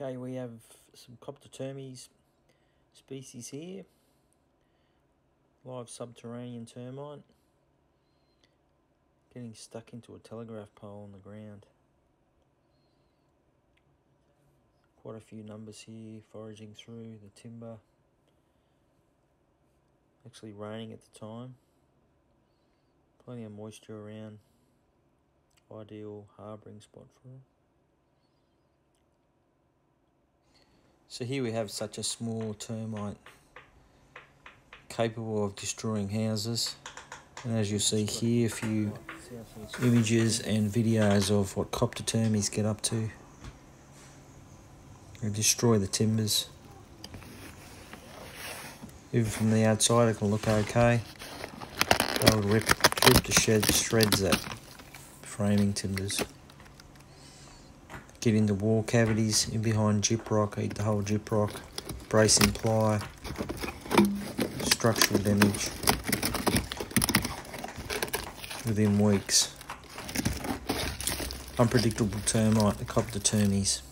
Okay, we have some Coptotermes species here. Live subterranean termite. Getting stuck into a telegraph pole on the ground. Quite a few numbers here, foraging through the timber. Actually raining at the time. Plenty of moisture around. Ideal harbouring spot for them. So here we have such a small termite capable of destroying houses. And as you'll see here, a few images and videos of what Coptotermes get up to. They destroy the timbers. Even from the outside it can look okay. They'll rip to shreds that framing timbers. Get into wall cavities, in behind gyprock, eat the whole gyprock, bracing ply, structural damage within weeks. Unpredictable termite, the Coptotermes.